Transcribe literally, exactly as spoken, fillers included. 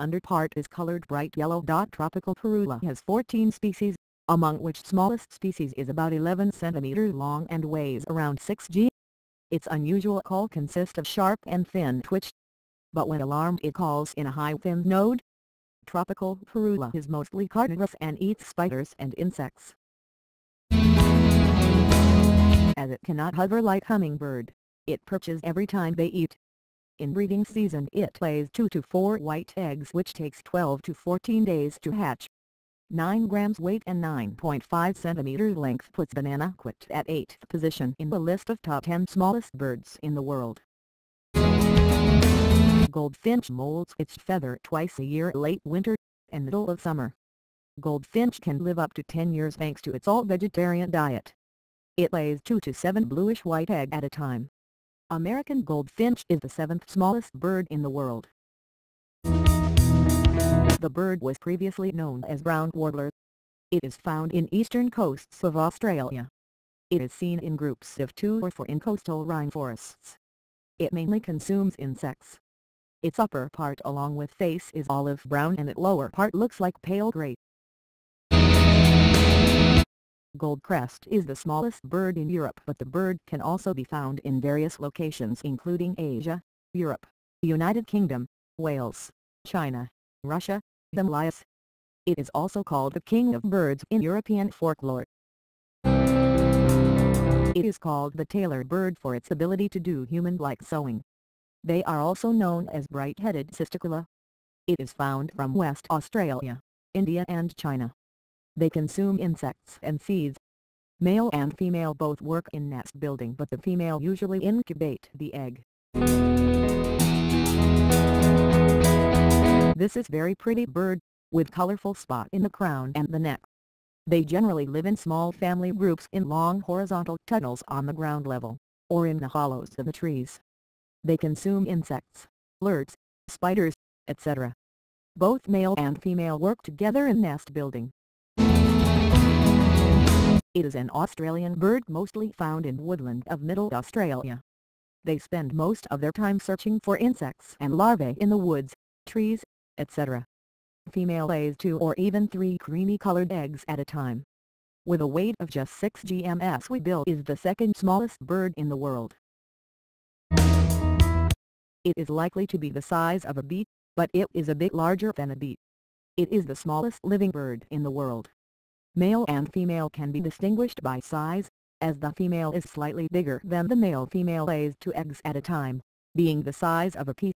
underpart is colored bright yellow. Tropical Parula has fourteen species, among which smallest species is about eleven centimeters long and weighs around six grams. Its unusual call consists of sharp and thin twitch, but when alarmed it calls in a high thin note. Tropical Parula is mostly carnivorous and eats spiders and insects, as it cannot hover like hummingbird. It perches every time they eat. In breeding season it lays two to four white eggs, which takes twelve to fourteen days to hatch. nine grams weight and nine point five centimeters length puts bananaquit at eighth position in the list of top ten smallest birds in the world. Goldfinch molts its feather twice a year, late winter and middle of summer. Goldfinch can live up to ten years thanks to its all-vegetarian diet. It lays two to seven bluish-white eggs at a time. American goldfinch is the seventh smallest bird in the world. The bird was previously known as brown warbler. It is found in eastern coasts of Australia. It is seen in groups of two or four in coastal rainforests. It mainly consumes insects. Its upper part along with face is olive brown and its lower part looks like pale gray. Goldcrest is the smallest bird in Europe, but the bird can also be found in various locations including Asia, Europe, the United Kingdom, Wales, China, Russia, the Himalayas. It is also called the King of Birds in European folklore. It is called the tailor bird for its ability to do human-like sewing. They are also known as Bright-Headed Cysticula. It is found from West Australia, India and China. They consume insects and seeds. Male and female both work in nest building, but the female usually incubate the egg. This is very pretty bird, with colorful spot in the crown and the neck. They generally live in small family groups in long horizontal tunnels on the ground level, or in the hollows of the trees. They consume insects, lizards, spiders, et cetera. Both male and female work together in nest building. It is an Australian bird mostly found in woodland of Middle Australia. They spend most of their time searching for insects and larvae in the woods, trees, et cetera. Female lays two or even three creamy-colored eggs at a time. With a weight of just six grams, weebill is the second smallest bird in the world. It is likely to be the size of a beet, but it is a bit larger than a beet. It is the smallest living bird in the world. Male and female can be distinguished by size, as the female is slightly bigger than the male. Female lays two eggs at a time, being the size of a pea.